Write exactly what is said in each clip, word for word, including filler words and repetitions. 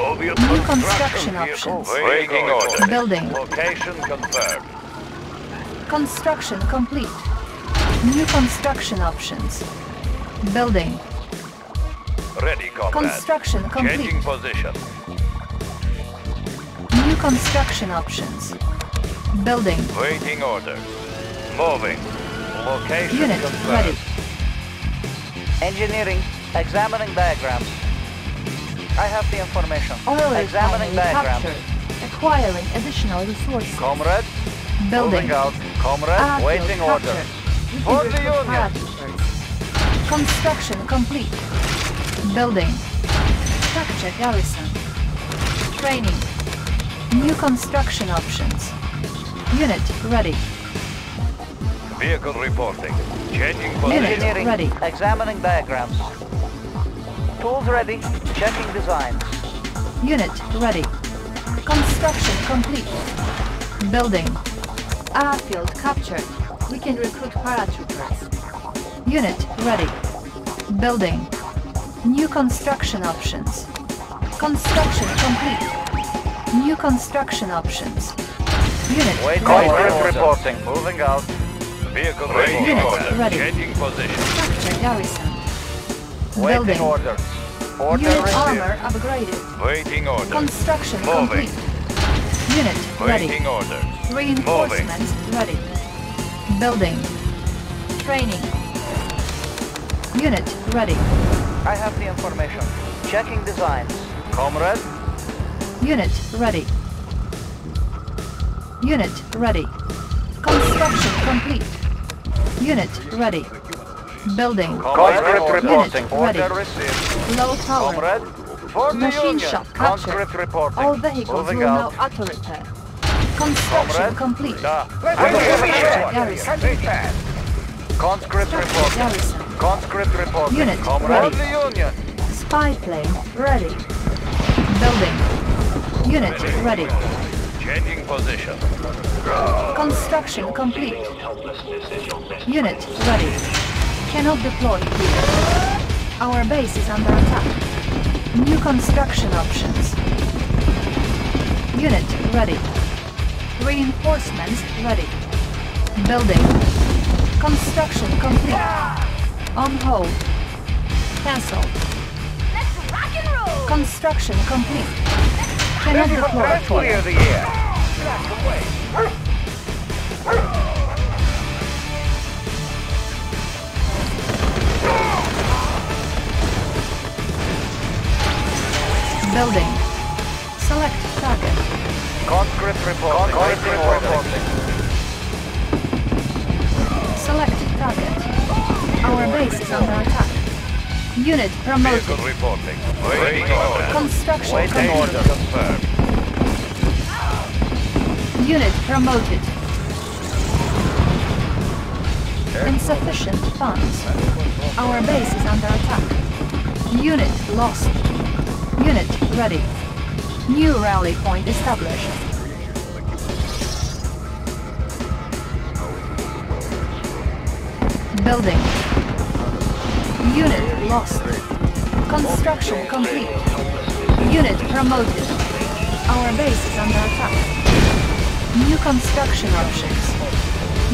Soviet new construction, construction options. Breaking order. Building. Location confirmed. Construction complete. New construction options. Building. Ready, combat. Construction complete. Changing position. New construction options. Building. Waiting order. Moving. Location unit confirmed. Ready. Engineering. Examining diagrams. I have the information. Oil examining diagrams. Captured. Acquiring additional resources. Comrade. Building. Moving out. Comrade. Article waiting captured. Order. For the union. Construction complete. Building. Structure garrison. Training. New construction options. Unit ready. Vehicle reporting. Changing position. Engineering ready. Examining diagrams. Tools ready. Checking designs. Unit ready. Construction complete. Building. Airfield captured. We can recruit paratroopers. Unit ready. Building. New construction options. Construction complete. New construction options. Unit wait, ready. Reporting. Moving out. Vehicle ready. Unit order. Ready. Changing position. Structure garrison. Building. Waiting order. Order unit received. Armor upgraded. Waiting order. Construction moving. Complete. Unit ready. Waiting order. Reinforcements moving. Ready. Building. Training. Unit ready. I have the information. Checking designs. Comrade. Unit ready. Unit ready. Construction complete. Unit ready. Building. Concrete reporting. Order received. Low power. Comrade. For the machine shop captured. All vehicles will now auto repair. Construction complete. Conscript reporting. Conscript reporting. Unit ready. Spy plane ready. Building. Unit ready. Changing position. Construction complete. Unit ready. Cannot deploy here. Our base is under attack. New construction options. Unit ready. Reinforcements ready. Building. Construction complete. On hold. Cancelled. Let's rock and roll! Construction complete. Cannot deploy here. The air. Building. Select target. Conscript reporting. Conscript reporting. Select target. Our base is under attack. Unit promoted. Vehicle reporting. Waiting order. Construction waiting order confirmed. Unit promoted. Insufficient funds. Our base is under attack. Unit lost. Unit ready. New rally point established. Building. Unit lost. Construction complete. Unit promoted. Our base is under attack. New construction options.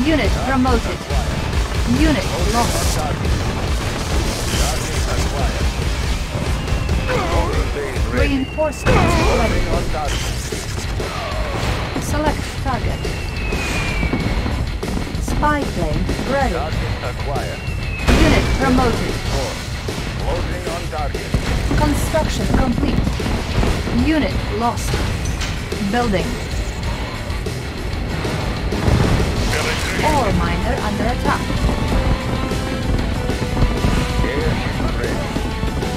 Unit promoted. Unit lost. Reinforcements ready. Select target. Spy plane ready. Unit promoted. Closing on target. Construction complete. Unit lost. Building. Ore miner under attack.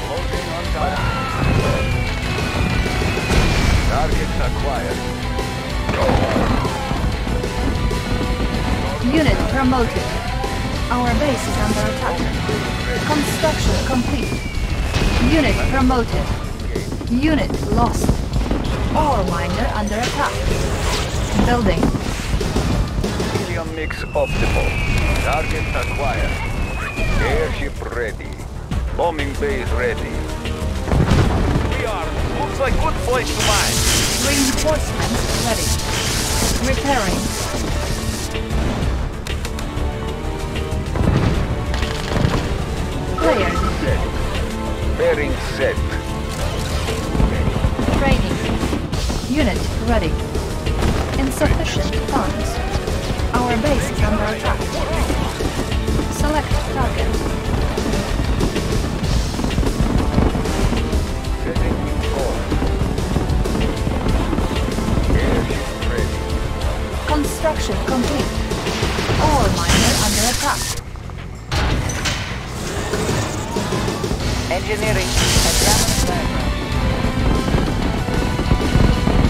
Closing on target. Target acquired. Unit promoted. Our base is under attack. Construction complete. Unit promoted. Unit lost. Ore miner under attack. Building. Helium mix optimal. Target acquired. Airship ready. Bombing base ready. We are Looks like good place to mine. Reinforcements ready. Repairing. Cleared. Bearing set. Training. Unit ready. Insufficient funds. Our base is under attack. Select target. Construction complete. All miners under attack. Engineering advanced learning.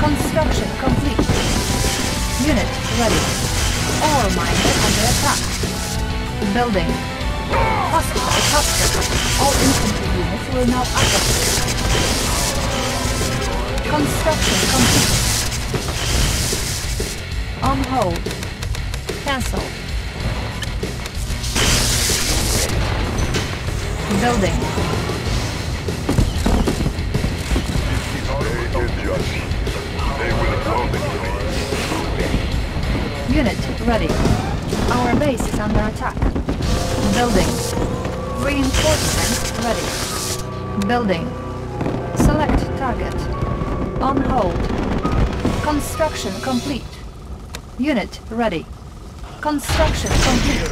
Construction complete. Unit ready. All miners under attack. Building. Hospital captured. All infantry units will now attack. Construction complete. On hold. Cancel. Building. They will judge. They will hold it. Unit ready. Our base is under attack. Building. Reinforcements ready. Building. Select target. On hold. Construction complete. Unit ready. Construction complete.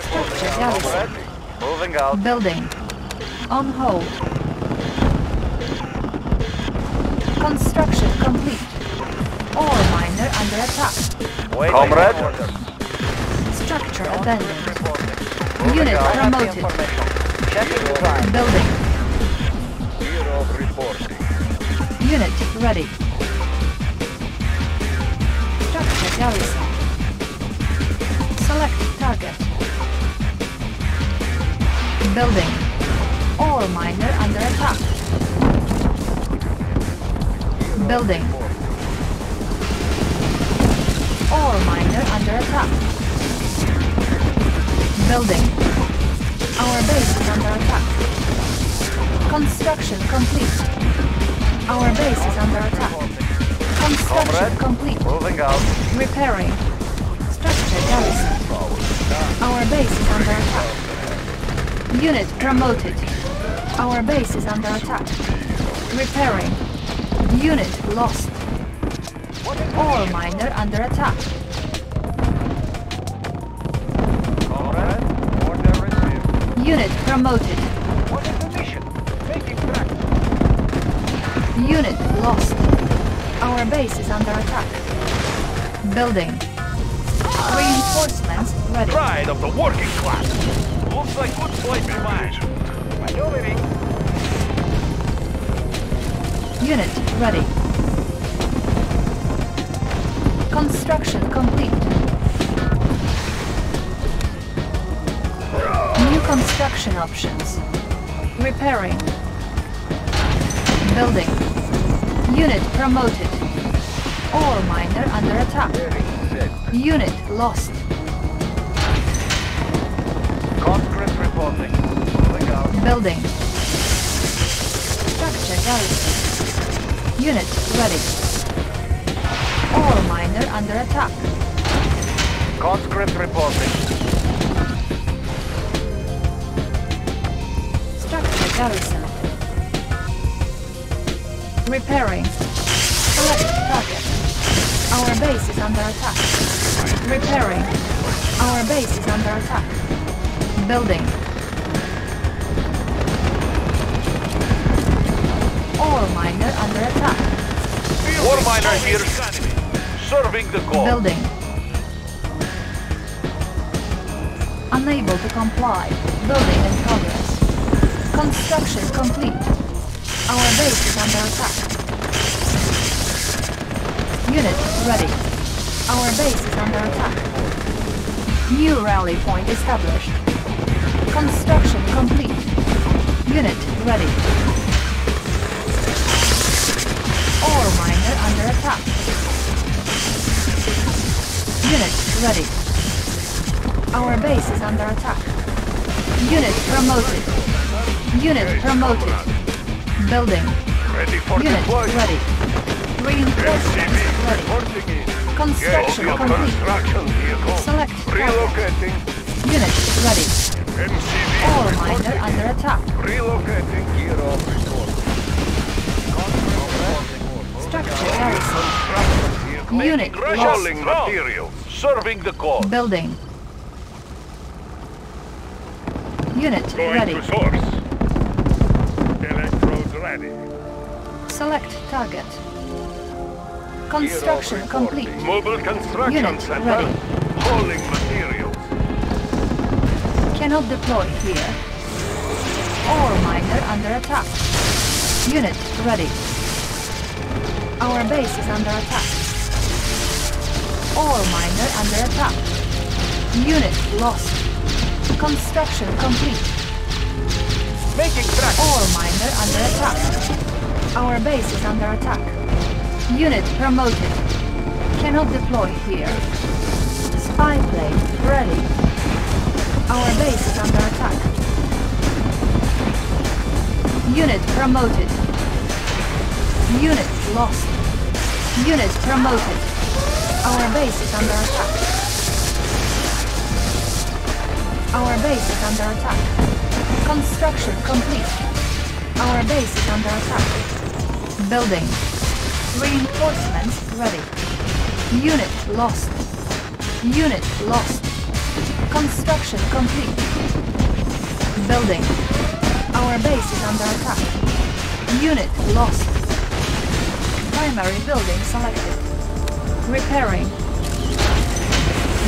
Structure garrison. Moving out. Building. On hold. Construction complete. All miner under attack. Comrade. Structure abandoned. Unit promoted. Building. Unit ready. Garrison. Select target. Building. All miner under attack. Building. All miner under attack. Building. Our base is under attack. Construction complete. Our base is under attack. Construction complete. Moving out. Repairing. Structure garrison. Our base is under attack. Unit promoted. Our base is under attack. Repairing. Unit lost. All miner under attack. Unit promoted. What is the mission? Making track. Unit lost. Our base is under attack. Building. Reinforcements ready. Pride of the working class. Looks like good flight to mine. Maneuvering. Unit ready. Construction complete. New construction options. Repairing. Building. Unit promoted. All miner under attack. Unit lost. Concrete reporting. Building. Structure garrison. Unit ready. All miner under attack. Concrete reporting. Structure garrison. Repairing. Select target. Our base is under attack. Repairing. Our base is under attack. Building. All miner under attack. War miner here. Serving the call. Building. Unable to comply. Building in progress. Construction complete. Our base is under attack. Unit ready. Our base is under attack. New rally point established. Construction complete. Unit ready. All miner under attack. Unit ready. Our base is under attack. Unit promoted. Unit promoted. Building. Ready for unit deploy. Ready. Reinforcements ready. Construction complete. Select relocating. Unit ready. M C V all miner under attack. Relocating gear off. Structure ready. Unit lost. Material. Serving the cause. Building. Unit going ready. To source. Electrode ready. Select target. Construction complete. Mobile construction unit center. Ready. Hauling materials. Cannot deploy here. Ore miner under attack. Unit ready. Our base is under attack. Ore miner under attack. Unit lost. Construction complete. Making track. Ore miner under attack. Our base is under attack. Unit promoted. Cannot deploy here. Spy plane ready. Our base is under attack. Unit promoted. Unit lost. Unit promoted. Our base is under attack. Our base is under attack. Construction complete. Our base is under attack. Building. Reinforcements ready. Unit lost. Unit lost. Construction complete. Building. Our base is under attack. Unit lost. Primary building selected. Repairing.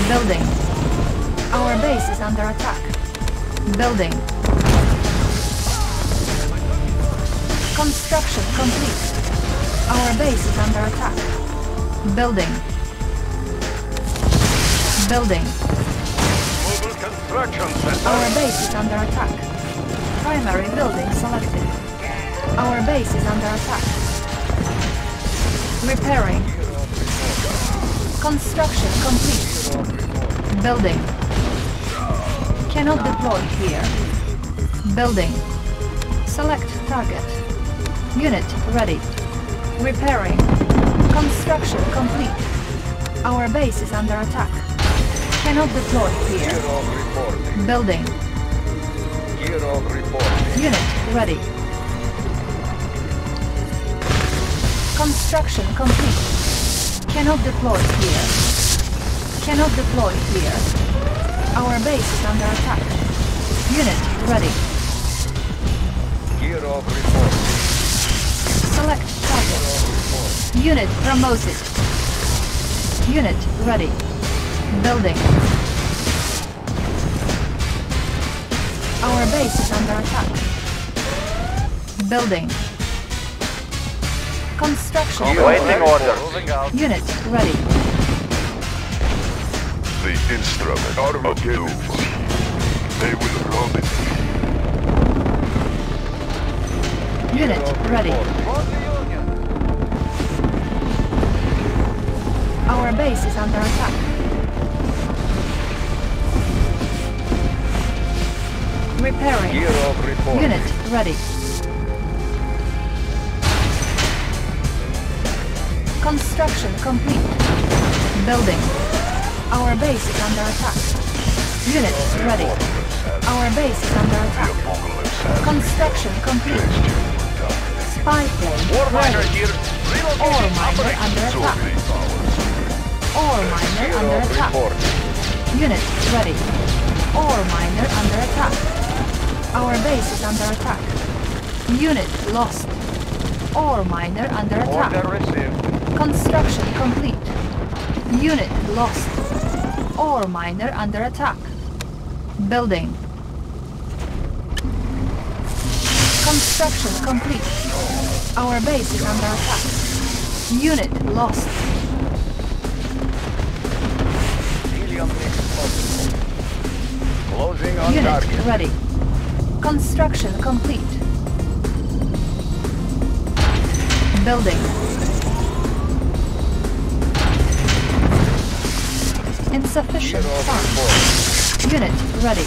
Building. Our base is under attack. Building. Construction complete. Our base is under attack. Building. Building. Mobile construction center. Our base is under attack. Primary building selected. Our base is under attack. Repairing. Construction complete. Building. Cannot deploy here. Building. Select target. Unit ready. Repairing. Construction complete. Our base is under attack. Cannot deploy here. Building. Unit ready. Construction complete. Cannot deploy here. Cannot deploy here. Our base is under attack. Unit ready. Gear up report. Select target. Unit promoted. Unit ready. Building. Our base is under attack. Building. Construction. Awaiting orders. Unit ready. The instrument of doom. They will rob it. Unit ready. Our base is under attack. Repairing. Unit ready. Construction complete. Building. Our base is under attack. Unit ready. Our base is under attack. Construction complete. Spy plane ready. Ore miner under attack. Ore miner under attack. Unit ready. Ore miner under attack. Our base is under attack. Unit lost. Ore miner under attack. Construction complete. Unit lost. Ore miner under attack. Building. Construction complete. Our base is under attack. Unit lost. Closing on unit target. Ready. Construction complete. Building. Insufficient funds. Unit ready.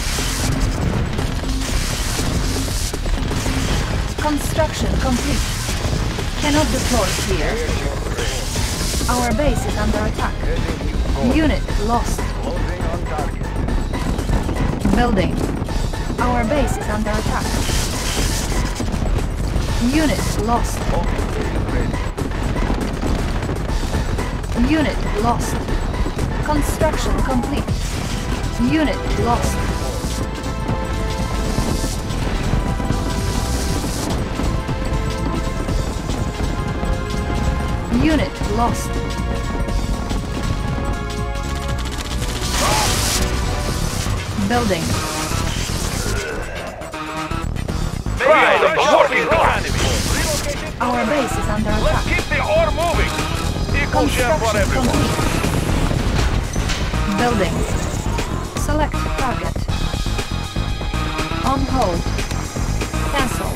Construction complete. Cannot deploy here. Our base is under attack. Unit lost. Building. Our base is under attack. Unit lost. Unit lost. Construction complete. Unit lost. Unit lost. Building. Right, the enemy. Our base is under attack. Let's keep the ore moving. Equal share for everyone. Building. Select target. On hold. Cancel.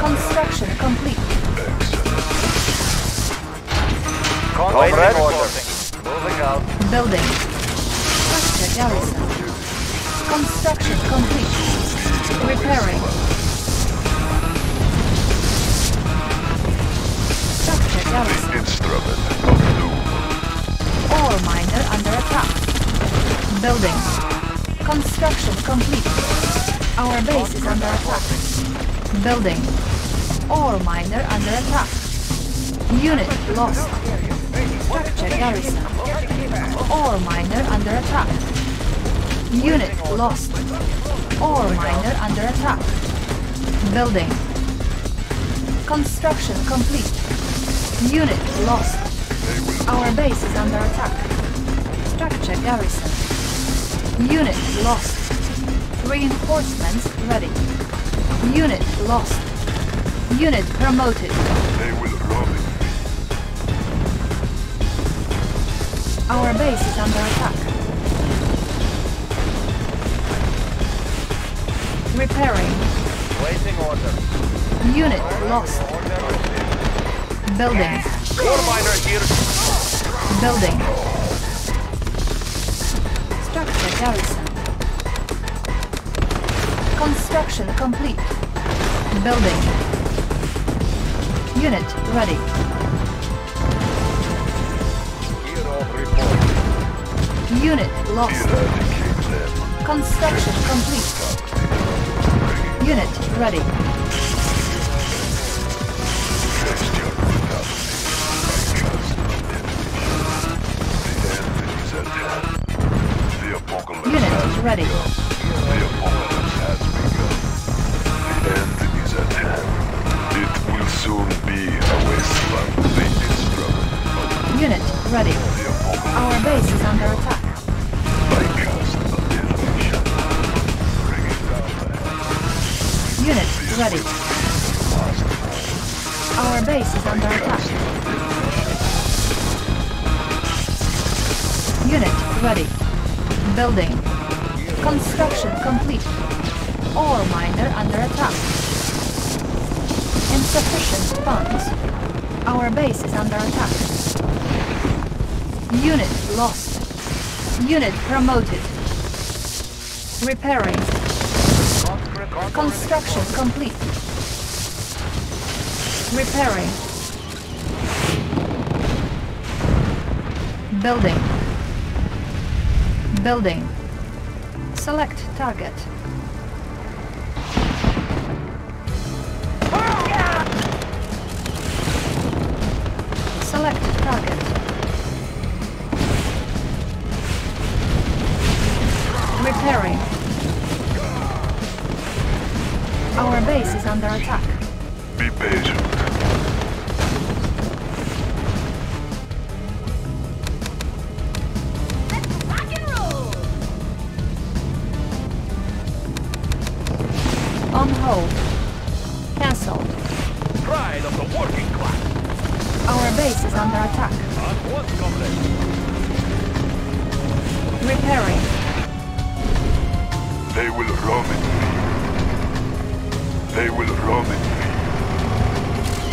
Construction complete. Comrade moving out. Building. Structure garrison. Construction complete. Repairing. Structure garrison. The instrument of doom. Ore miner under attack. Building. Construction complete. Our base is under attack. Building. Ore miner under attack. Unit lost. Structure garrison. Ore miner under attack. Unit lost. Ore miner under attack. Building. Construction complete. Unit lost. Our base is under attack. Structure garrison. Unit lost. Reinforcements ready. Unit lost. Unit promoted. Our base is under attack. Repairing. Waiting order. Unit lost. Building. Ore miner here. Building. Structure garrison. Construction complete. Building. Unit ready. Unit lost. Construction complete. Unit ready. Unit ready. The end is at hand. It will soon be a wasteland. Unit ready. Our base is under attack. Unit ready. Our base is under attack. Unit ready. Building. Construction complete. Ore miner under attack. Insufficient funds. Our base is under attack. Unit lost. Unit promoted. Repairing. Construction complete. Repairing. Building. Building. Select target. Select target. Repairing. Our base is under attack. Be patient. Let's rock and roll! On hold. Cancelled. Pride of the working class. Our base is under attack. Repairing. They will rob it. They will rob it.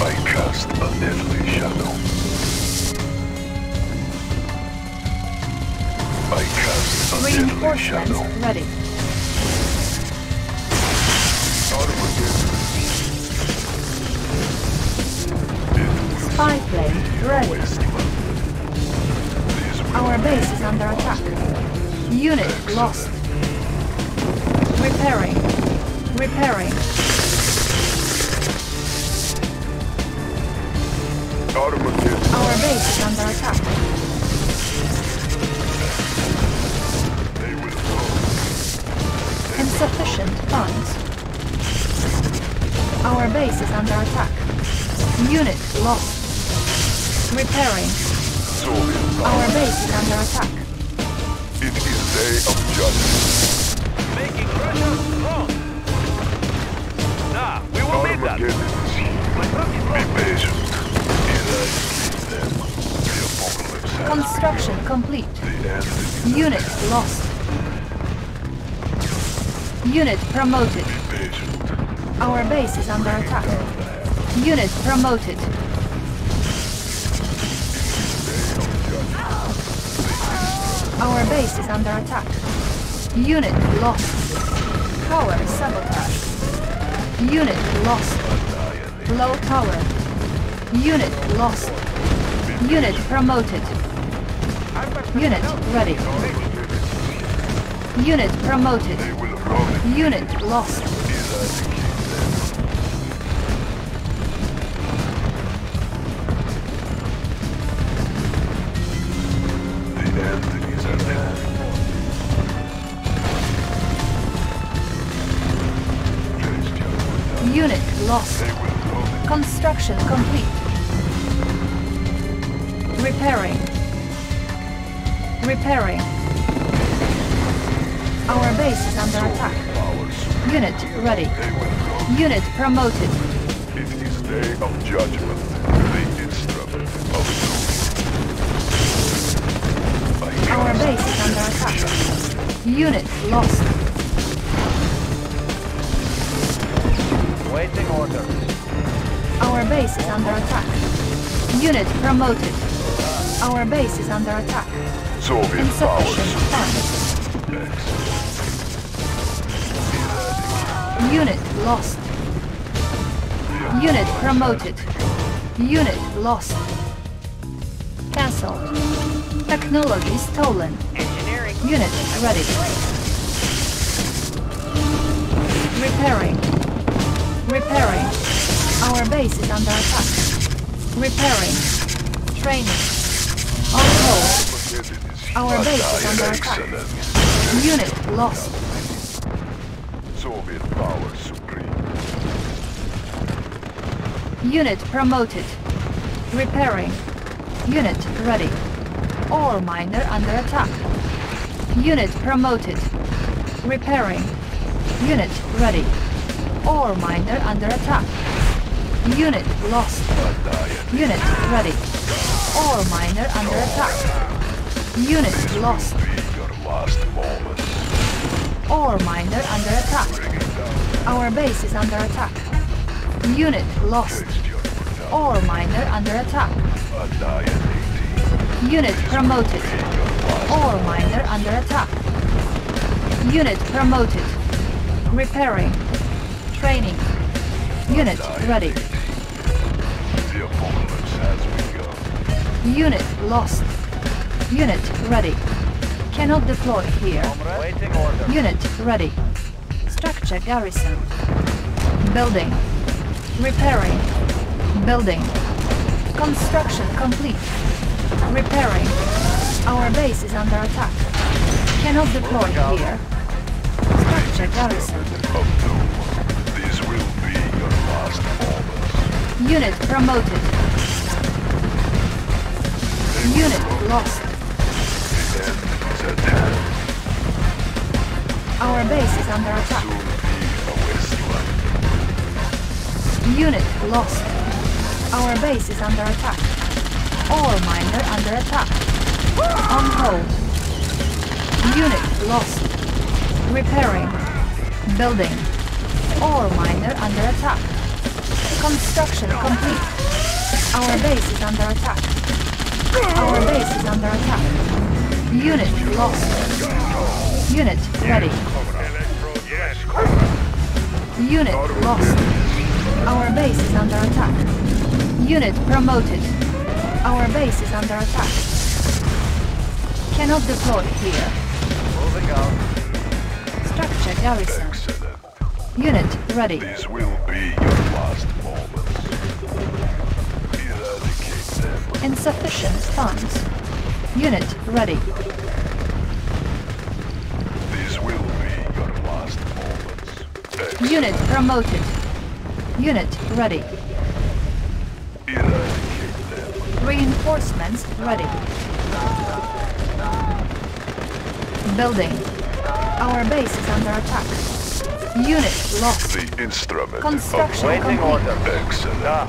I cast a deadly shadow. I cast a deadly shadow. Reinforcements ready. Spy plane ready. Our base is under attack. Unit lost. Repairing. Repairing. Our base is under attack. Insufficient funds. Our base is under attack. Unit lost. Repairing. Our base is under attack. It is day of judgment. Making Russia strong. Nah, we will need that. Be patient. Eradicate them. The apocalypse has construction begun. Complete. Unit lost. Unit promoted. Our base is under attack. Unit promoted. Our base is under attack. Unit lost. Tower sabotage. Unit lost. Low tower. Unit lost. Unit promoted. Unit ready. Unit promoted. Unit lost. The end is at hand. Unit lost. Construction complete. Repairing. Repairing. Our base is under attack. Unit ready. Unit promoted. It is day of judgment. The instrument of doom. Our base is under attack. Unit lost. Waiting order. Our base is under attack. Unit promoted. Our base is under attack. Soviet powers. Unit lost. Unit promoted. Unit lost. Cancelled. Technology stolen. Engineering. Unit ready. Repairing. Repairing. Our base is under attack. Repairing. Training. On hold. Our base is under attack. Unit lost. Soviet power supreme. Unit promoted. Repairing. Unit ready. Ore miner under attack. Unit promoted. Repairing. Unit ready. Ore miner under attack. Unit lost. Unit ready. Ore miner under attack. Unit lost. Ore miner under attack. Our base is under attack. Unit lost. Ore miner under attack. Unit promoted. Ore miner under attack. Unit promoted. Repairing. Training. Unit ready. Unit lost. Unit ready. Cannot deploy here. Unit ready. Structure garrison. Building. Repairing. Building. Construction complete. Repairing. Our base is under attack. Cannot deploy here. Structure garrison. This will be your last order. Unit promoted. Unit lost. Our base is under attack. Unit lost. Our base is under attack. Ore miner under attack. On hold. Unit lost. Repairing. Building. Ore miner under attack. Construction complete. Our base is under attack. Our base is under attack. Unit lost. Unit ready. Unit lost. Our base is under attack. Unit promoted. Our base is under attack. Cannot deploy here. Moving out. Structure garrison. Excellent. Unit ready. This will be your last moments. Eradicate them. Insufficient funds. Unit ready. This will be your last moments. Excellent. Unit promoted. Unit ready. Reinforcements ready. Building. Our base is under attack. Unit lost. The instrument. Construction waiting order. Excellent. Ah.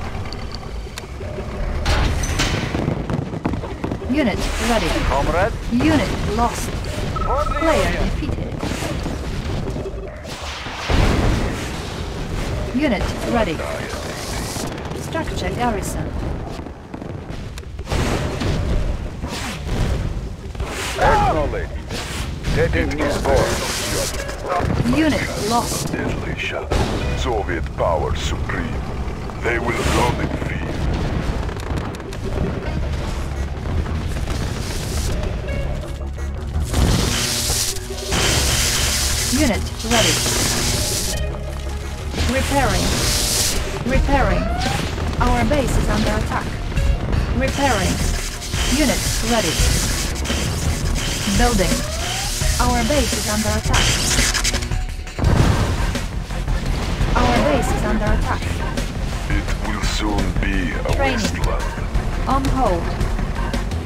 Unit ready. Comrade. Unit lost. Player defeated. Unit ready. Structure garrison. Heading eastbound. Unit lost. Deadly shadow. Soviet power supreme. They will run in fear. Unit ready. Repairing. Repairing. Our base is under attack. Repairing. Unit ready. Building. Our base is under attack. Our base is under attack. It will soon be a wasteland. On hold.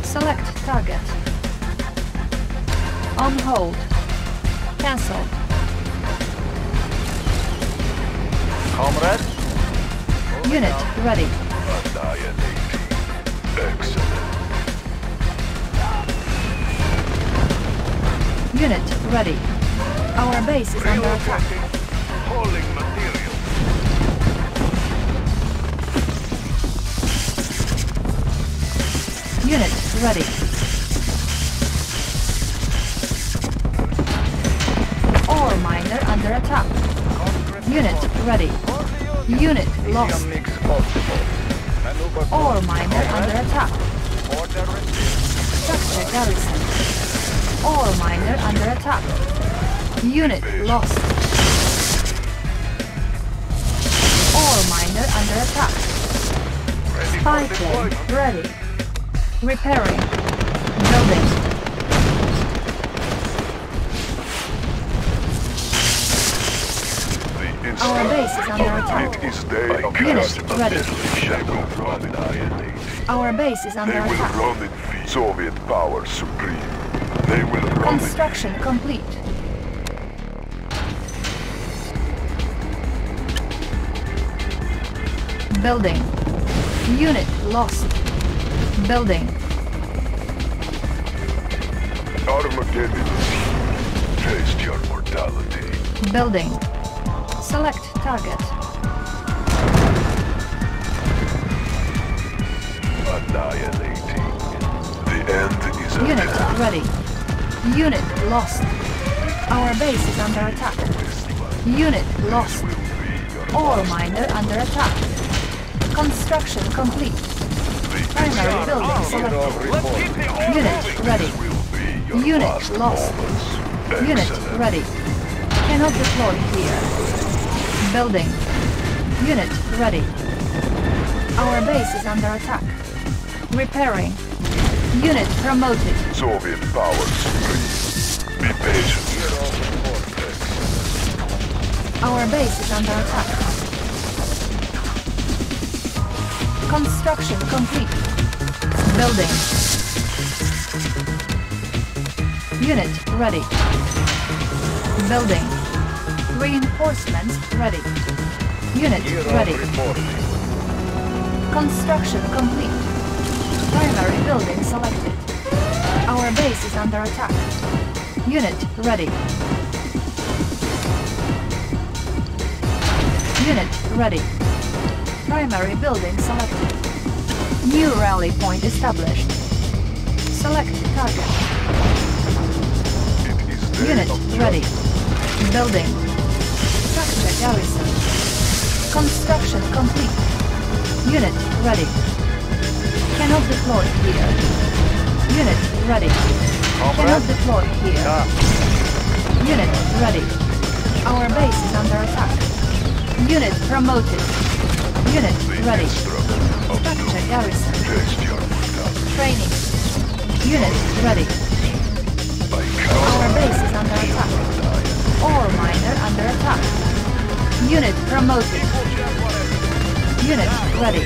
Select target. On hold. Cancel. Comrade. Unit ready. Excellent. Unit ready. Our base is under attack. Holding material. Unit ready. Ore miner under attack. Unit ready. Unit lost. Ore miner under attack. Structure garrison. All miner under attack. Unit lost. All miner under attack. Spy plane ready. Repairing. Building. Our base is under attack. Unit ready. Our base is under attack. Soviet power supreme. They will run. Construction complete. Building. Unit lost. Building. Armageddon. Taste your mortality. Building. Select target. Annihilating. The end is at hand. Unit ready. Unit lost. Our base is under attack. Unit lost. Ore miner under attack. Construction complete. Primary building selected. Unit ready. Unit lost. Unit ready. Cannot deploy here. Building. Unit ready. Our base is under attack. Repairing. Unit promoted. Soviet powers free. Be patient. Our base is under attack. Construction complete. Building. Unit ready. Building. Reinforcements ready. Unit ready. Construction complete. Primary building selected. Our base is under attack. Unit ready. Unit ready. Primary building selected. New rally point established. Select target. Unit ready. Building. Structure garrison. Construction complete. Unit ready. Cannot deploy here. Unit ready. Cannot deploy here. Unit ready. Our base is under attack. Unit promoted. Unit ready. Structure garrison. Training. Unit ready. Our base is under attack. All miner under attack. Unit promoted. Unit ready.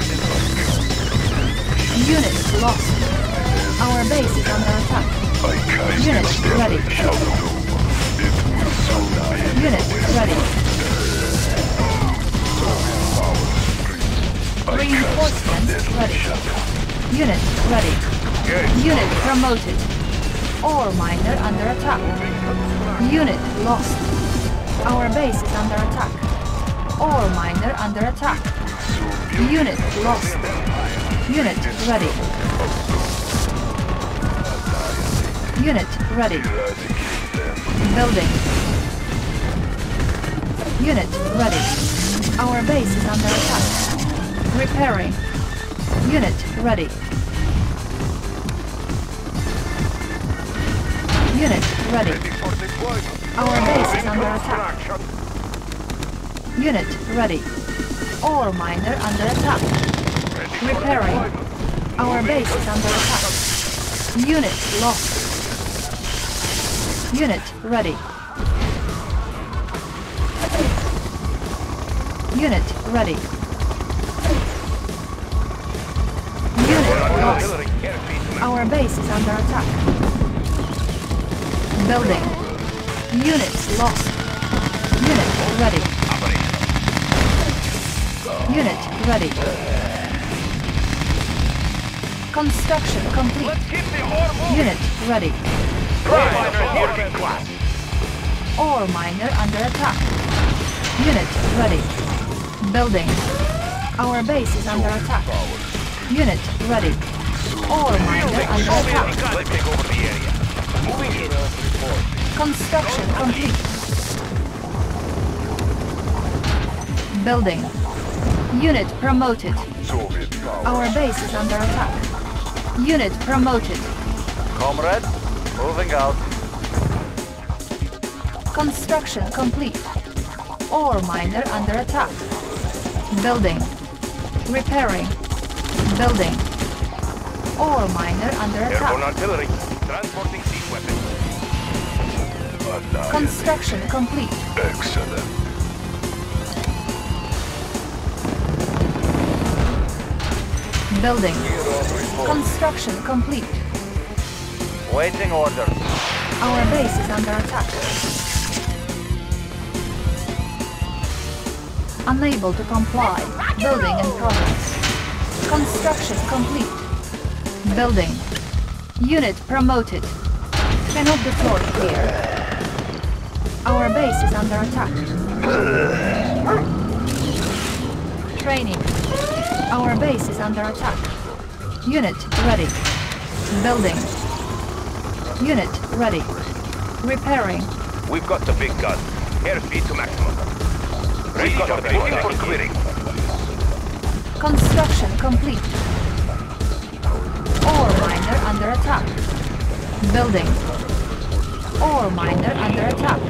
Unit lost. Our base is under attack. Unit ready. Unit ready. Reinforcements ready. Unit ready. Unit promoted. Ore miner under attack. Unit lost. Our base is under attack. Ore miner under attack. Unit lost. Unit ready. Unit ready. Building. Unit ready. Our base is under attack. Repairing. Unit ready. Unit ready. Our base is under attack. Unit ready. All miner under attack. Repairing. Our base is under attack. Unit lost. Unit ready. Unit ready. Unit lost. Our base is under attack. Building. Unit lost. Unit ready. Unit ready. Construction complete. Let's keep the ore moving. Unit ready. Ore miner under attack. Unit ready. Building. Our base is under attack. Unit ready. Ore miner under attack. Let's take over the area. Moving in. Construction complete. Building. Unit promoted. Our base is under attack. Unit promoted. Comrade, moving out. Construction complete. Ore miner under attack. Building. Repairing. Building. Ore miner under attack. Airborne artillery. Transporting sea weapons. Construction complete. Excellent. Building. Construction complete. Waiting orders. Our base is under attack. Unable to comply. Building in progress. Construction complete. Building. Unit promoted. Cannot deploy here. Our base is under attack. Training. Our base is under attack. Unit ready. Building. Unit ready. Repairing. We've got the big gun. Airspeed to maximum. Ready for looking for clearing. Construction complete. Ore miner under attack. Building. Ore miner under attack.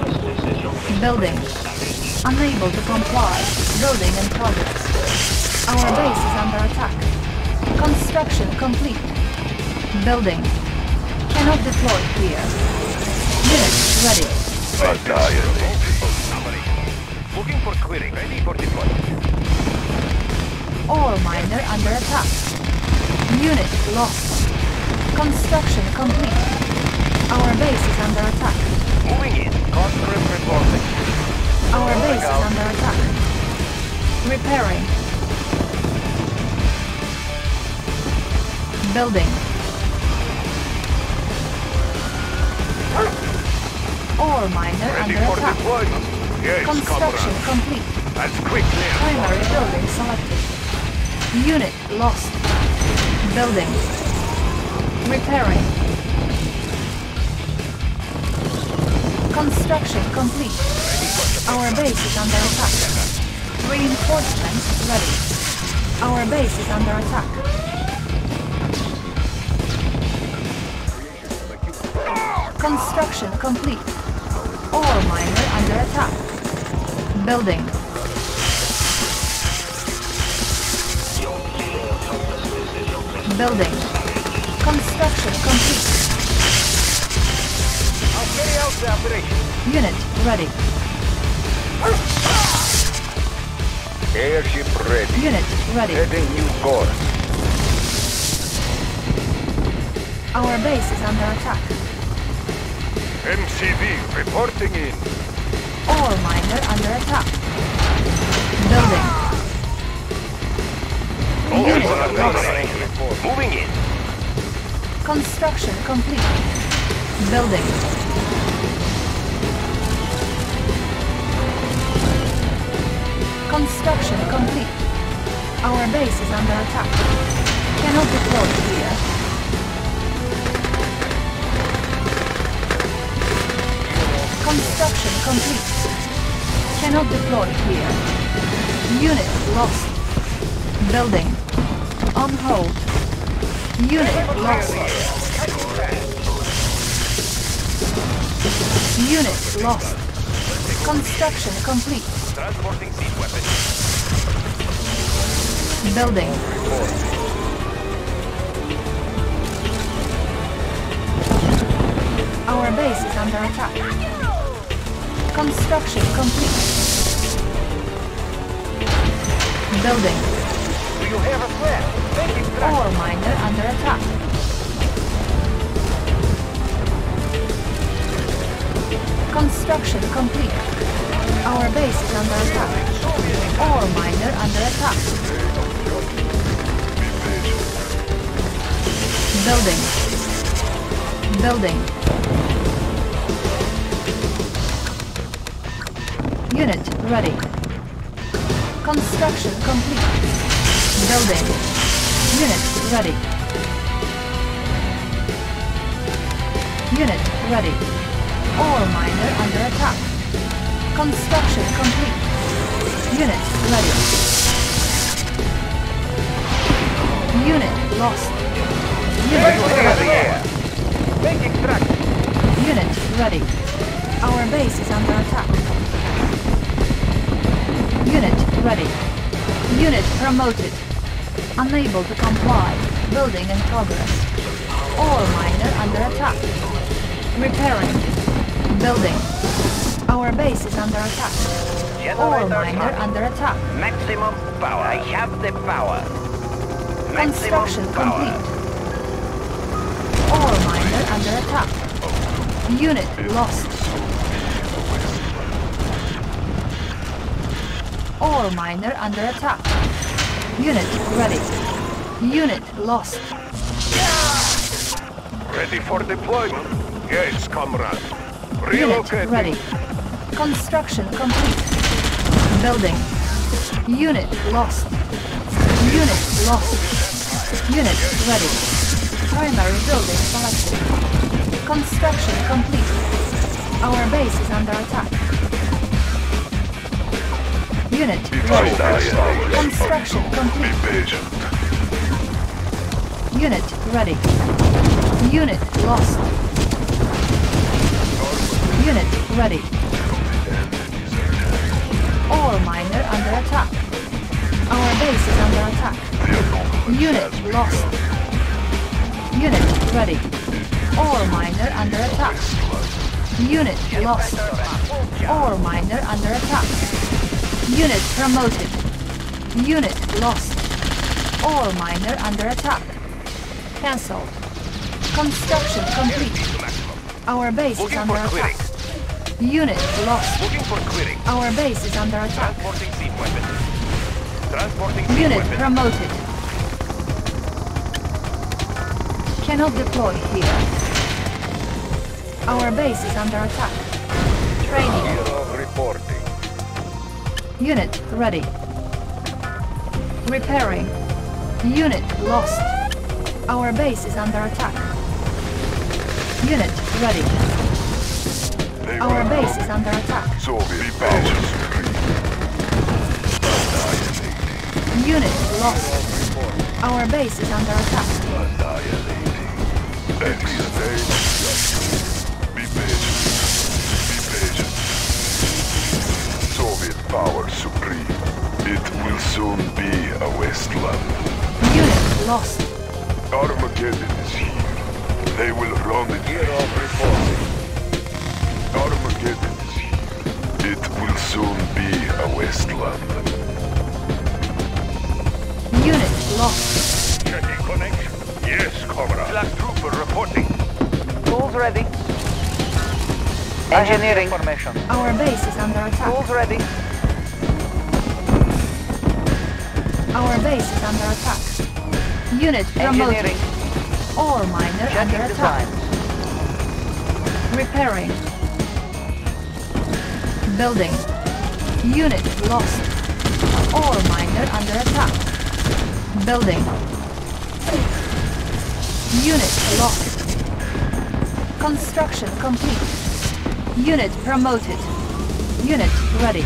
Building. Unable to comply. Building in progress. Our base is under attack. Construction complete. Building. Cannot deploy here. Unit ready. Looking for clearing. Ready for deployment. Ore miner under attack. Unit lost. Construction complete. Our base is under attack. Moving in. Conscript reporting. Our base is under attack. Repairing. Building. Ore miner ready under attack. Yes, construction comrade. Complete. That's quick clear. Primary building selected. Unit lost. Building. Repairing. Construction complete. Our base is under attack. Reinforcements ready. Our base is under attack. Construction complete. Ore miner under attack. Building. Building. Construction complete. I'll carry out the operation. Unit ready. Airship ready. Unit ready. Heading new course. Our base is under attack. M C V reporting in. Ore miner under attack. Building. Oh, unit ready. Moving in. Construction complete. Building. Construction complete. Our base is under attack. Cannot deploy here. Construction complete. Cannot deploy here. Unit lost. Building. On hold. Unit lost. Unit lost. Construction complete. Transporting seed weapons. Building. Our base is under attack. Construction complete. Building. You have a plan. Take it back. Ore miner under attack. Construction complete. Our base is under attack. Ore miner under attack. Building. Building. Unit ready. Construction complete. Building. Unit ready. Unit ready. Ore miner under attack. Construction complete. Unit ready. Unit lost. Unit ready. Unit ready. Our base is under attack. Unit ready. Unit promoted. Unable to comply. Building in progress. Ore miner under attack. Repairing. Building. Our base is under attack. Ore miner under attack. Maximum power. I have the power. Maximum construction power. Complete. Ore miner under attack. Unit lost. Ore miner under attack. Unit ready. Unit lost. Ready for deployment. Yes, comrade. Relocate. Unit ready. Construction complete. Building. Unit lost. Unit lost. Unit ready. Primary building selected. Construction complete. Our base is under attack. Unit ready. Construction complete. Unit ready. Unit lost. Unit ready. Ore miner under attack. Our base is under attack. Unit lost. Unit ready. Ore miner under attack. Unit lost. Ore miner under attack. Unit promoted. Unit lost. Ore miner under attack. Cancelled. Construction complete. Our base is under attack. Unit lost. Our base is under attack. Unit promoted. Cannot deploy here. Our base is under attack. Training. Unit ready. Repairing. Unit lost. Our base is under attack. Unit ready. Our base is under attack. Unit lost. Our base is under attack. Annihilating. Be patient. Be patient. Soviet power supreme. It will soon be a wasteland. Unit lost. Armageddon is here. They will run it. Gear up reporting. Armageddon is here. It will soon be a wasteland. Unit lost. Checking connection. Yes, comrade. Black trooper reporting. Tools ready. Engineering formation. Our base is under attack. Tools ready. Our base is under attack. Unit engineering. Promoted. All miners under attack. Designs. Repairing. Building. Unit lost. All miner under attack. Building. Unit lost. Construction complete. Unit promoted. Unit ready.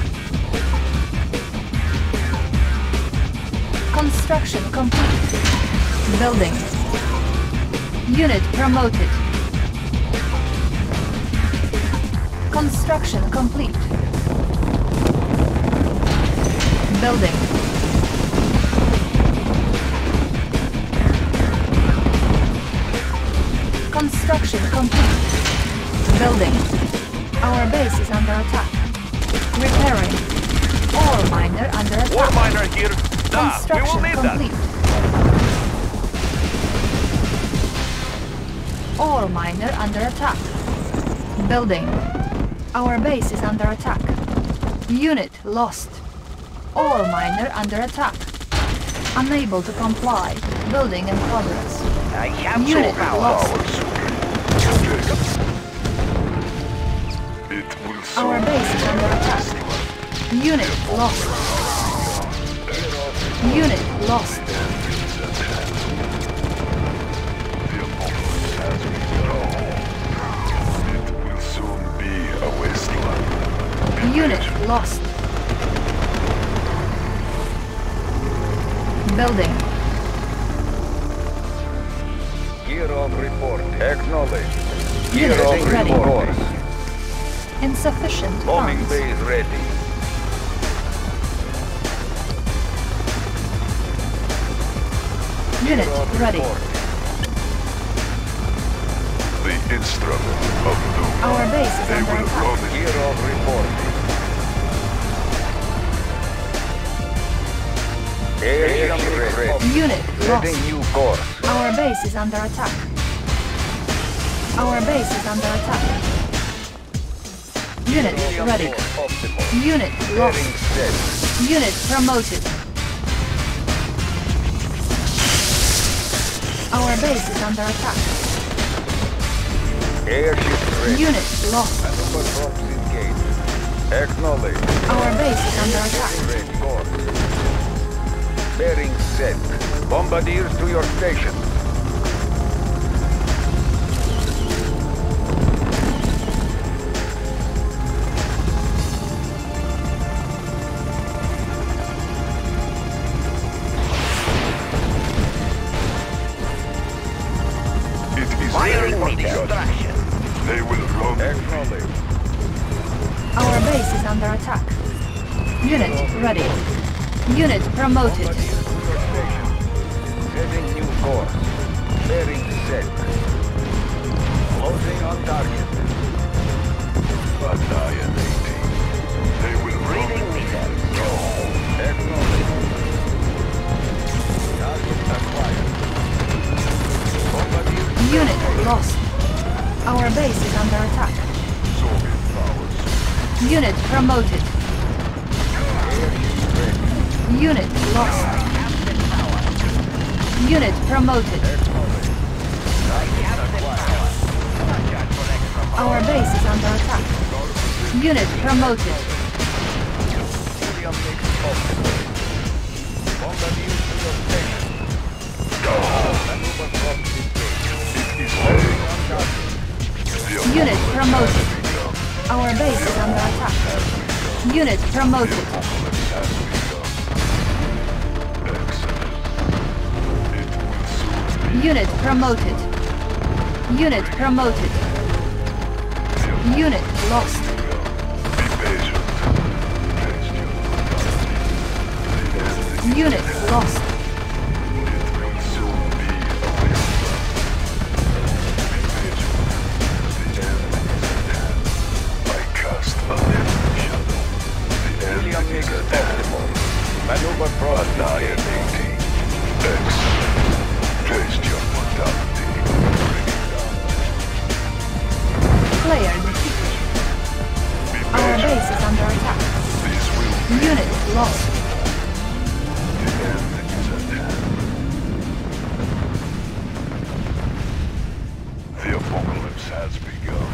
Construction complete. Building. Unit promoted. Construction complete. Building. Construction complete. Building. Our base is under attack. Repairing. Ore miner under attack. Ore miner here. Construction da, we will need complete. That. Ore miner under attack. Building. Our base is under attack. Unit lost. Ore miner under attack. Unable to comply. Building in progress. I have Unit lost. Our base is under attack. Unit lost. Unit lost. It will soon be a wasteland. Unit lost. Building. Gear of report. Acknowledged. Gear of report. Insufficient. Bombing base ready. Unit ready. The instrument of doom. Our base is they under attack. Gear of report. Airship ready. Unit lost. New course. Our base is under attack. Our base is under attack. Unit ready. Unit lost. Unit promoted. Our base is under attack. Airship ready. Unit lost. Acknowledged. Our base is under attack. Bearing set. Bombardiers to your station. Unit promoted. Setting new course. Bearing set. Closing on target. Annihilating. They will run. No. Acknowledged. Target acquired. Unit lost. Our base is under attack. Soviet powers. Unit promoted. Unit lost. Unit promoted. Our base is under attack. Unit promoted. Unit promoted. Our base is under attack. Unit promoted. Unit promoted. Unit promoted. Unit lost. Be patient. Unit lost. It will soon be available. The enemy is at hand. I cast a living shadow. The enemy is at hand. Maneuver proactively. Excellent. Taste your mortality. Bring it down. Player defeated. Our base is under attack. This will be Unit lost. The end is at hand. The apocalypse has begun.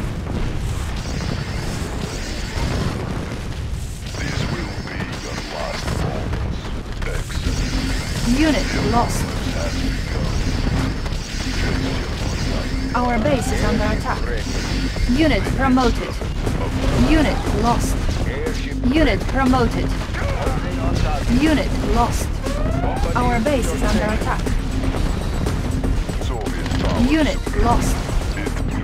This will be your last moments. Excellent. Unit lost. Our base is under attack. Unit promoted. Unit lost. Unit promoted. Unit lost. Our base is under attack. Unit lost.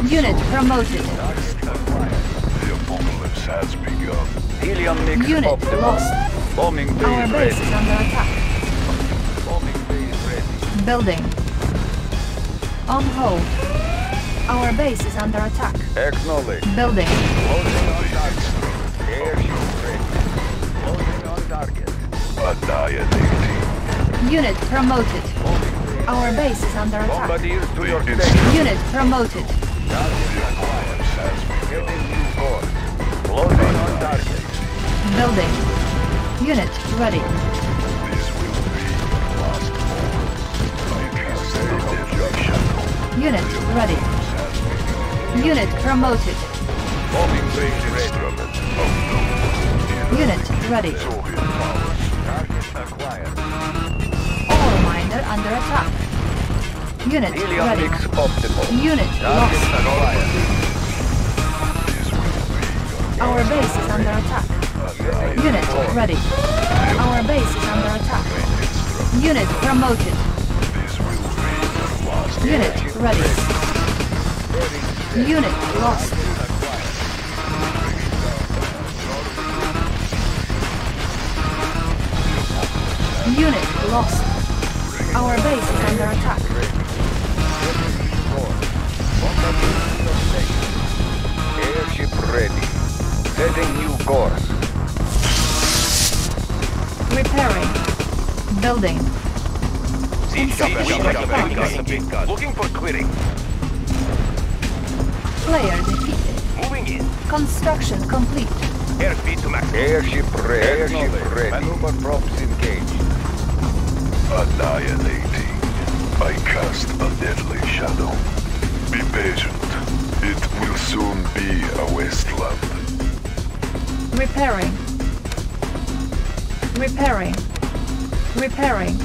Unit promoted. The apocalypse has begun. Unit lost. Our base is under attack. Building. On hold. Our base is under attack. Acknowledge. Building. Closing on target. Airship ready. Closing on target. Battalion eighteen. Unit promoted. Our base is under attack. Bombardiers to your station. Unit promoted. Target acquired. Getting new course. Closing on target. Building. Unit ready. This will be the last moment. Unit ready. Unit promoted. Unit ready. All miner under attack. Unit ready. Unit lost. Our base is under attack. Unit ready. Our base is under attack. Unit promoted. Unit ready. Unit lost. Unit lost. Our base is under attack. Airship ready. Setting new course. Repairing. Building. Looking for clearing. Player defeated. Moving in. Construction complete. Airspeed to max. Airship ready. Airship ready. Maneuver props engaged. Annihilating. I cast a deadly shadow. Be patient. It will soon be a wasteland. Repairing. Repairing. Repairing.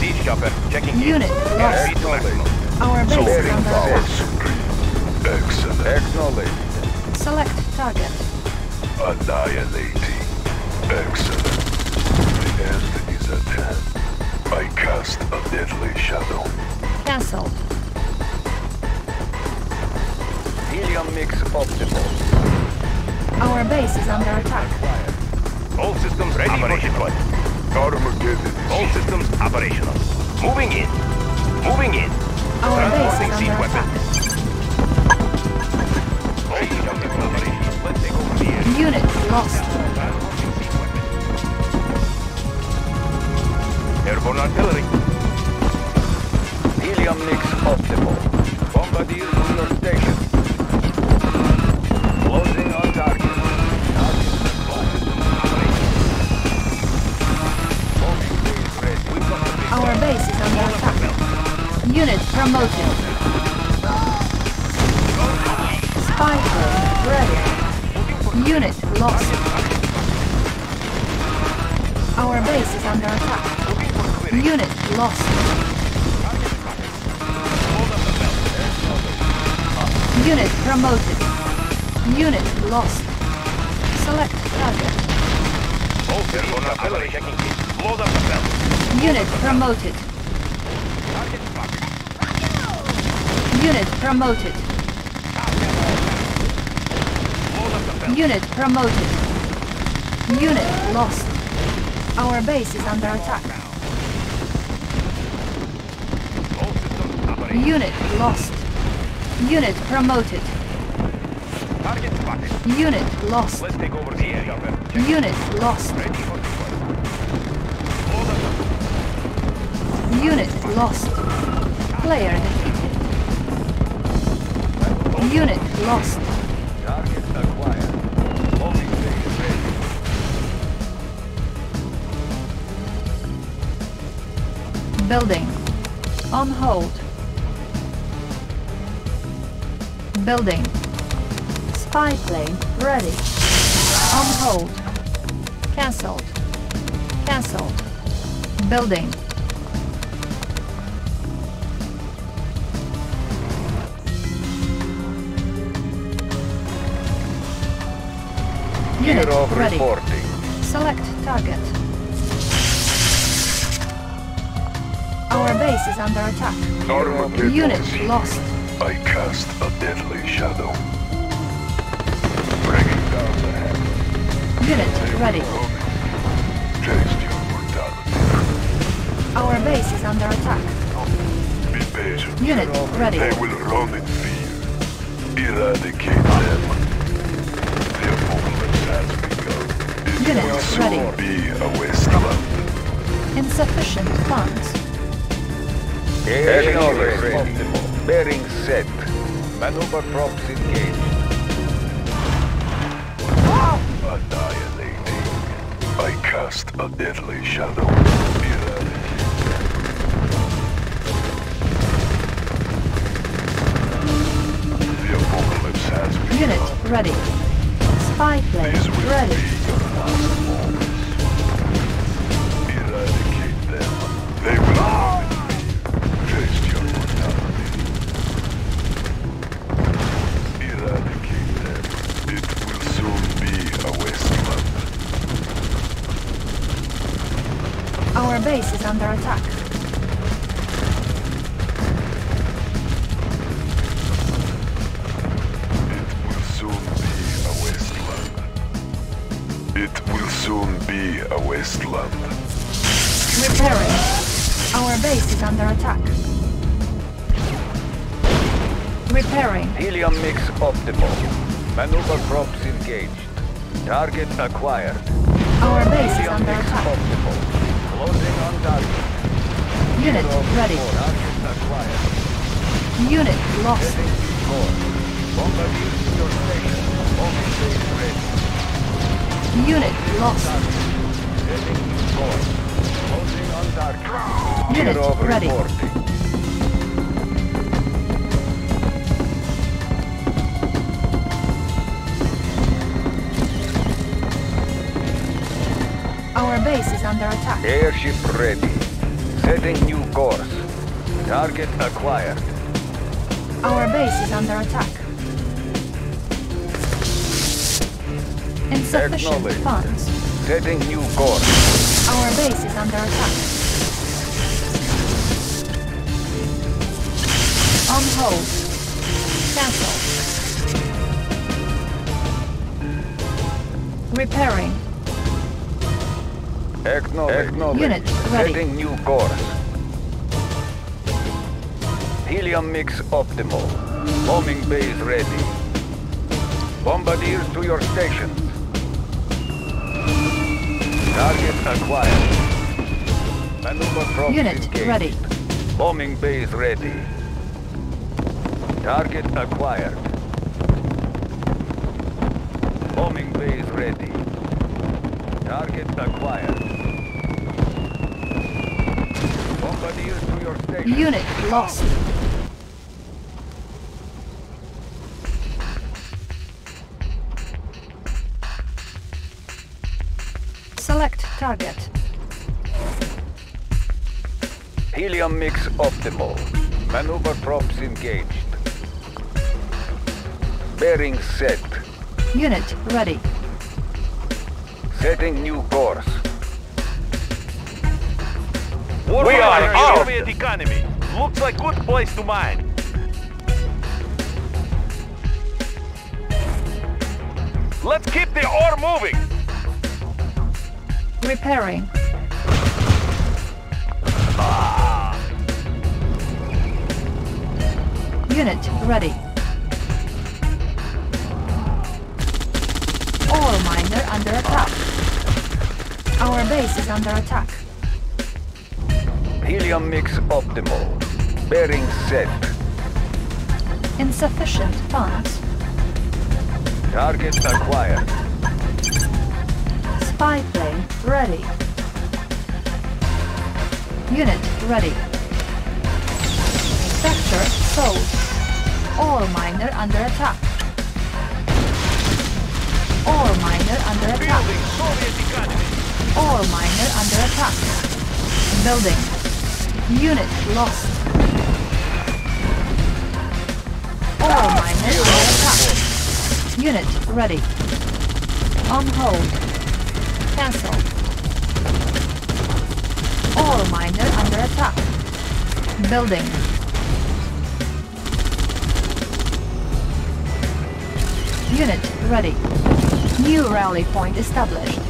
Siege chopper checking in. Unit lost. Airspeed to maximum. Our base is under attack. Excellent. Acknowledged. Select target. Annihilating. Excellent. The end is at hand. I cast a deadly shadow. Cancelled. Helium mix optimal. Our base is under attack. All systems ready operational. For Armageddon. All systems operational. Moving in. Moving in. Our base is under attack. Unit lost. Airborne artillery. Helium mix optimal. Bombardier on your station. Closing on target. Our base is under attack. Unit promoted. Spy ready. Unit lost. Our base is under attack. Unit lost. Unit promoted. Unit lost. Select target. Load up the belt. Unit promoted. Unit promoted. Unit promoted. Unit lost. Our base is under attack. Unit lost. Unit promoted. Unit lost. Let's take over the area. Unit lost. Unit lost. Player defeated. Unit lost. Target acquired. Holding base ready. Building. On hold. Building. Spy plane ready. On hold. Cancelled. Cancelled. Building. Unit ready. Reporting. Select target. Our base is under attack. Unit lost. I cast a deadly shadow. Breaking down the head. Unit ready. Our base is under attack. Be patient. Unit ready. They will run in fear. Eradicate them. Unit ready. Be a wasteland. Insufficient funds. Bearing ready. Bearing set. Maneuver props engaged. Oh. Annihilating. I cast a deadly shadow. The apocalypse has begun. Unit ready. Spy plane ready. Eradicate them. They will all taste your mortality. Eradicate them. It will soon be a wasteland. Our base is under attack. It will soon be a wasteland. It will soon be a wasteland. Repairing. Our base is under attack. Repairing. Helium mix optimal. Maneuver props engaged. Target acquired. Our base Helium is under mix attack. Optimal. Closing on target. Unit ready. Target acquired. Unit lost. Bombardier your station. Bombing base ready. Unit lost. Unit ready. Our base is under attack. Airship ready. Setting new course. Target acquired. Our base is under attack. Insufficient funds. Setting new course. Our base is under attack. On hold. Cancel. Repairing. Acknowledge. Acknowledge. Unit ready. Setting new course. Helium mix optimal. Bombing base ready. Bombardiers to your station. Target acquired. Maneuver props Unit engaged. Ready. Bombing base ready. Target acquired. Bombing base ready. Target acquired. Bombardiers to your station. Unit lost. Select target. Helium mix optimal. Maneuver props engaged. Bearing set. Unit ready. Setting new course. War we are out. Soviet economy. Looks like good place to mine. Let's keep the ore moving. Repairing. Ah. Unit ready. Ore miner under attack. Our base is under attack. Helium mix optimal. Bearing set. Insufficient funds. Target acquired. Spy plane ready. Unit ready. Sector sold. Ore miner under attack. Ore miner under attack. Ore miner under attack. Building. Unit lost. Ore miner under attack. Unit ready. On hold. Cancel. Ore miner under attack. Building. Unit ready. New rally point established.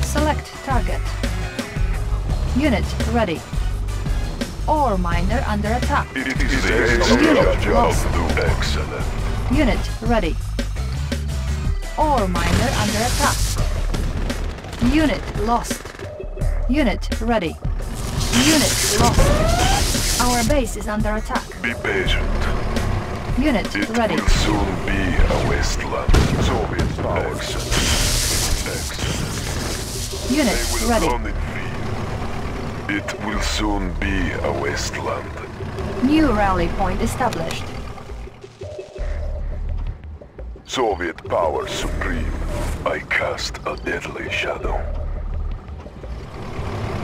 Select target. Unit ready. Ore miner under attack. Unit lost. Excellent. Unit ready. Ore miner under attack. Unit lost. Unit ready. Unit lost. Our base is under attack. Be patient. Unit it ready. It will soon be a wasteland. Soviet power. Excellent. Unit they will ready. Run it free. It will soon be a wasteland. New rally point established. Soviet power supreme, I cast a deadly shadow.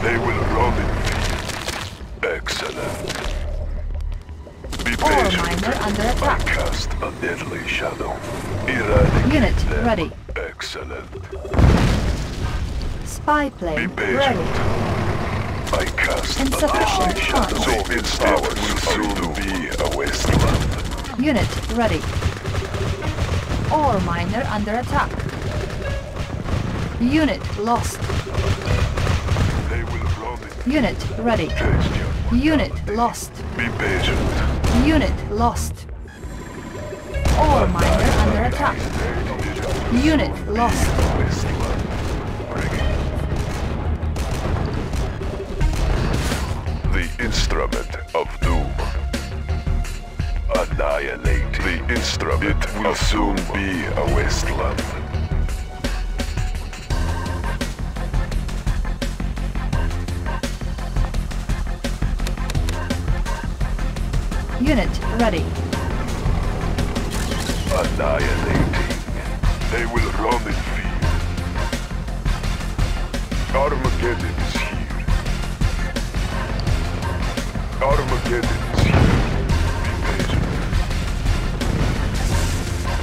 They will run in. Excellent. Be patient. I cast a deadly shadow. Eradicate Unit them. Ready. Excellent. Spy plane Be patient. Ready. I cast a deadly shadow. Soviet power will soon be a wasteland. Unit ready. Ore miner under attack. Unit lost. They will run it. Unit ready. Unit lost. Be patient. Unit lost. Ore miner under attack. Unit lost. The instrument of doom. Annihilate the instrument. It will soon be a wasteland. Unit ready. Annihilating. They will run in fear. Armageddon is here. Armageddon is here.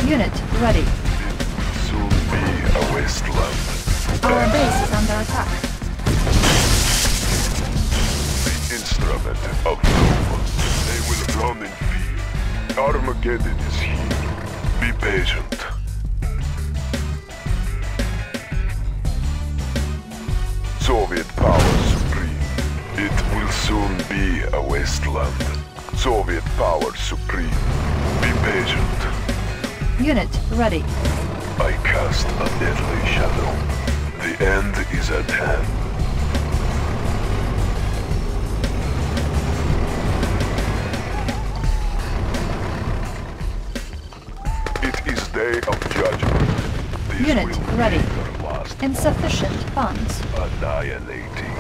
Unit ready. It will soon be a wasteland. Our base is under attack. The instrument of doom. They will run in fear. Armageddon is here. Be patient. Soviet power supreme. It will soon be a wasteland. Soviet power supreme. Be patient. Unit ready. I cast a deadly shadow. The end is at hand. It is day of judgment. This Unit ready. Insufficient funds. Annihilating.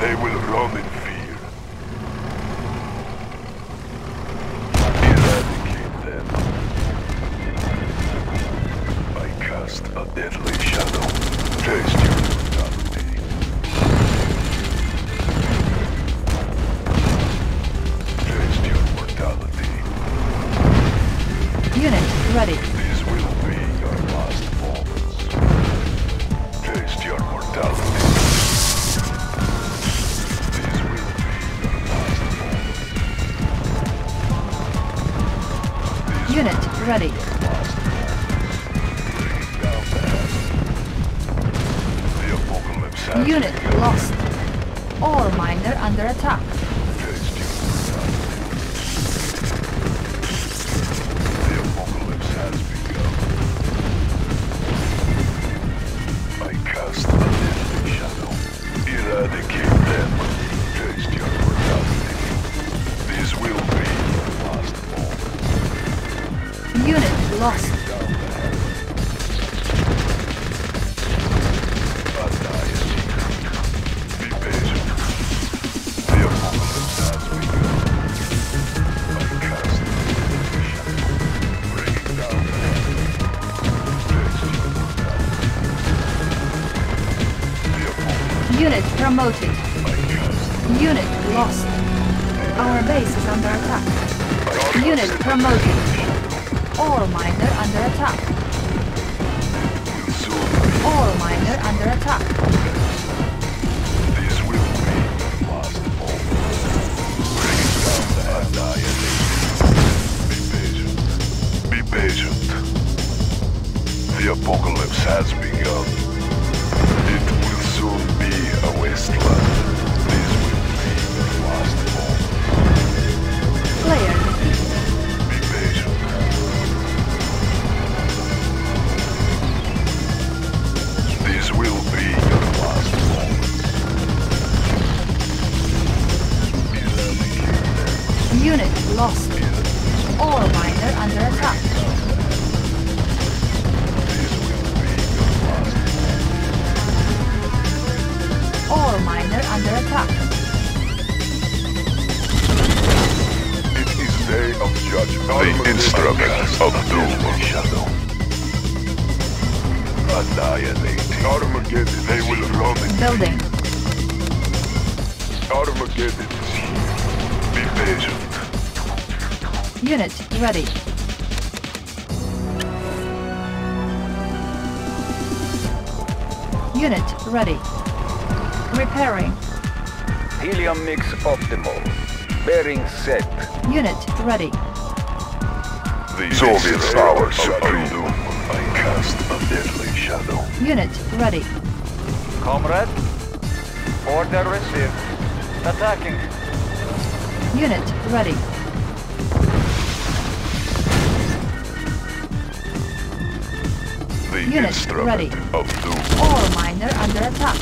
They will run in fear. Eradicate them. A deadly shadow. Taste your brutality. Taste your mortality. Unit ready. These will be your last moments. Taste your mortality. These Unit ready. Unit lost. All miner under attack. Lost. Unit promoted. Unit lost. Our base is under attack. Unit promoted. All miner under attack. All miner under attack. This will be the last ball. Bring down the annihilation. Be patient. Be patient. The apocalypse has begun. It will soon be a wasteland. This will be the last ball. Player. Will be your last moment. Unit lost. All miner under attack. This will be your last moment. All miner under attack. It is day of judgment. The instrument of doom and shadow. Annihilate. Armageddon, they will run in building. Armageddon. Be patient. Unit ready. Unit ready. Repairing. Helium mix optimal. Bearing set. Unit ready. The Soviet powers are doomed. I cast a deadly shadow. Unit ready. Comrade, order received. Attacking. Unit ready. The Unit instrument ready. Of doom. All miner under attack.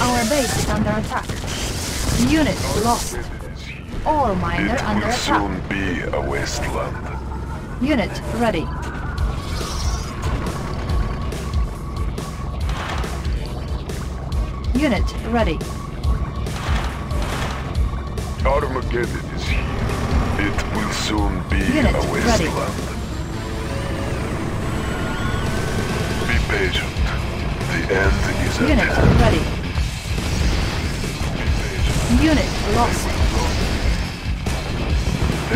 Our base is under attack. Unit lost. All miner it under attack. It will soon be a wasteland. Unit ready. Unit ready. Armageddon is here. It will soon be Unit a wasteland. Ready. Be patient. The end is Unit at hand. Ready. Be patient. Unit lost.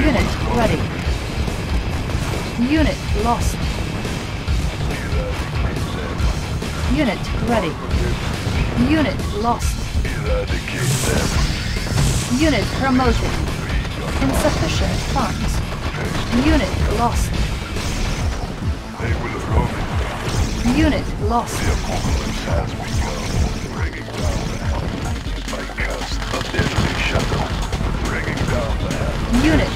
Unit ready. Unit lost. Unit ready. Unit lost. Unit promoted. Insufficient funds. Unit lost. Unit lost. Unit lost. Unit ready. I cast a deadly shadow. Unit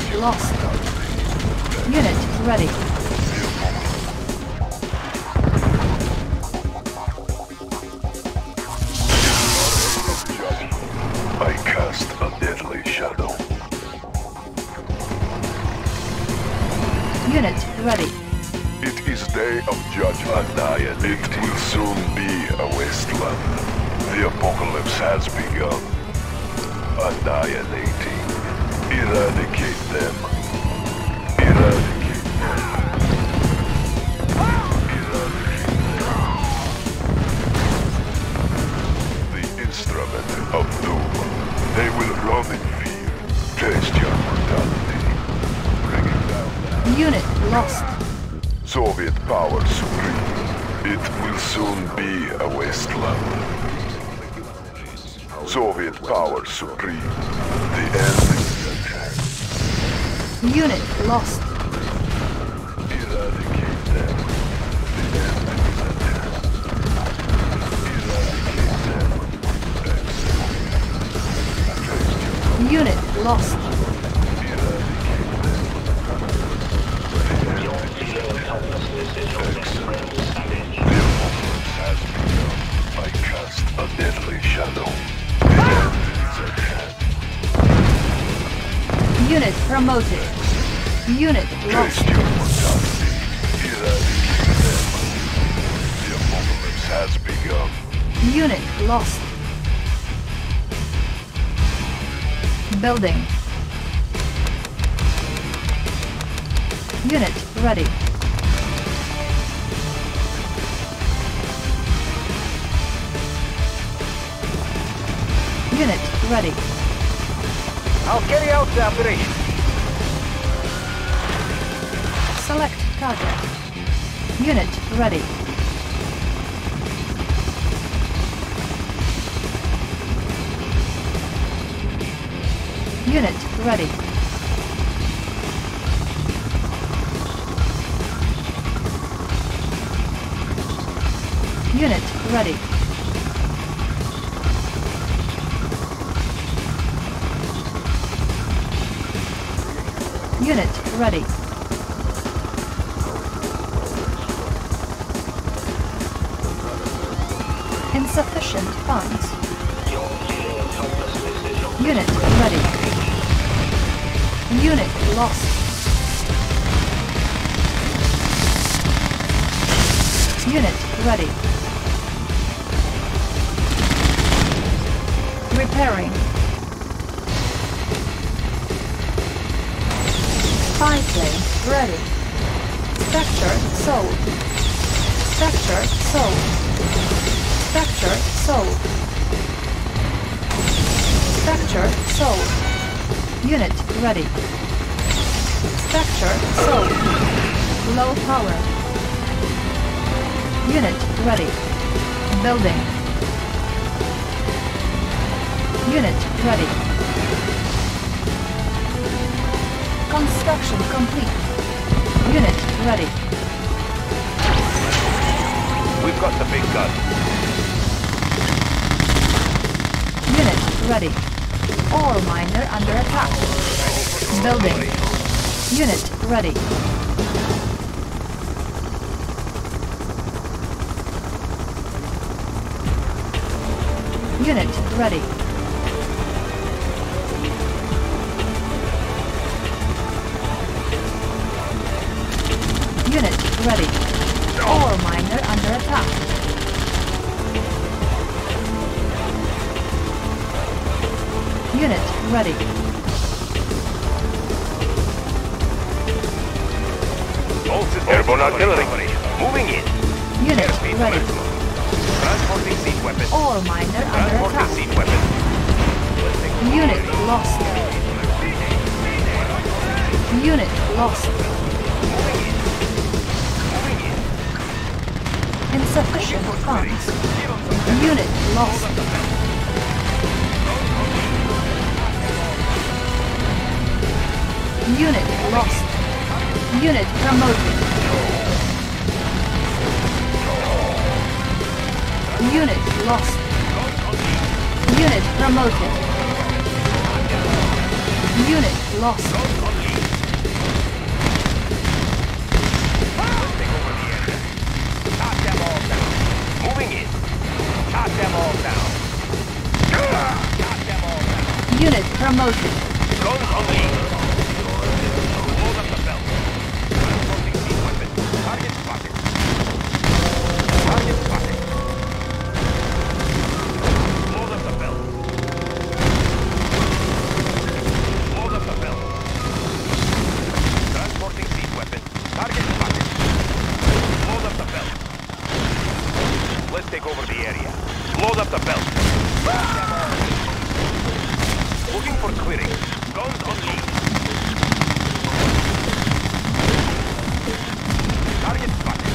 ready. It is day of judgment. It will soon be a wasteland. The apocalypse has begun. Annihilating. Eradicate them. The instrument of doom. They will run in fear. Taste your mortality. Bring it down. Unit lost. Soviet power supreme. It will soon be a wasteland. Soviet power supreme. The end is at hand. Unit lost. Unit lost. I cast a deadly shadow. Unit promoted. Unit lost. Your mortality. Eradicate them. The apocalypse has begun. Unit lost. Building. Unit ready. Unit ready. I'll carry out the operation. Select target. Unit ready. Unit ready. Unit ready. Unit ready. Insufficient funds. Unit ready. Unit lost. Unit ready. Repairing. Biplane ready. Structure sold. Structure sold. Structure sold. Structure sold. Unit ready. Structure sold. Low power. Unit ready. Building. Unit ready. Construction complete. Unit ready. We've got the big gun. Unit ready. Ore miner under attack. Building. Unit ready. Unit ready. Ready. Ore miner under attack. Unit ready. Airborne artillery. Moving in. Unit ready. Transporting seed weapon. Ore miner under attack. Seed weapon. Unit lost. Unit lost. Insufficient funds. Unit lost. Unit lost. Unit promoted. Unit lost. Unit promoted. Unit lost. Moving in. Cut them all down. Cut them all down. Unit promoted. Drone on the hold up the belt. Transporting seed weapon. Target spotted. Target spotted. Hold up the belt. Hold up the belt. Transporting seed weapon. Target spotted. Hold up the belt. Let's take over the area. Load up the belt. Ah! Looking for clearing. Guns on me. Target spotted.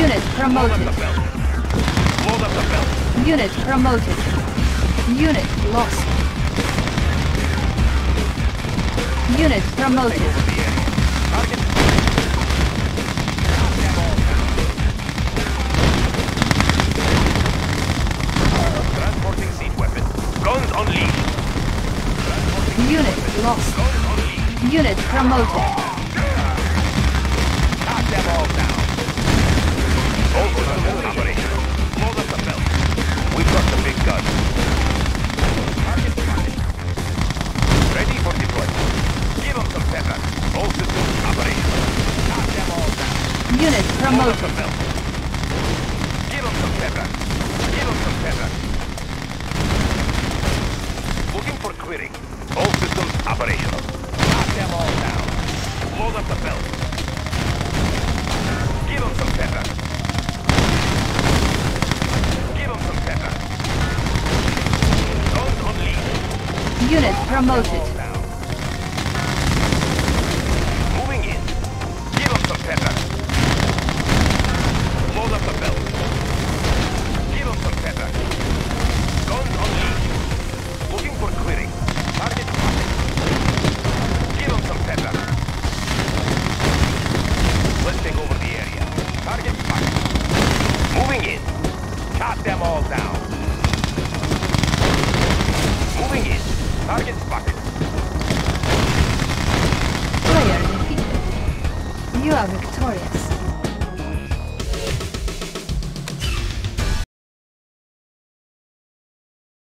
Unit promoted. Load up the belt. Load up the belt. Unit promoted. Unit lost. Unit promoted. Transporting seed weapon. Guns on lead. Unit lost. Unit promoted. Knock them all down. Over the operation. Blow up the belt. We've got the big gun. Unit promoted. Give him some pepper. Give him some pepper. Looking for clearing. All systems operational. Knock them all down. Load up the belt. Give him some pepper. Give him some pepper. Don't on lead. Unit promoted. Moving in. Give him some pepper. Hold up the belt. Give him some pepper. Guns on lead. Looking for clearing. Target spotted. Give him some pepper. Let's take over the area. Target spotted. Moving in. Chop them all down. Moving in. Target spotted. Player defeated. You are victorious.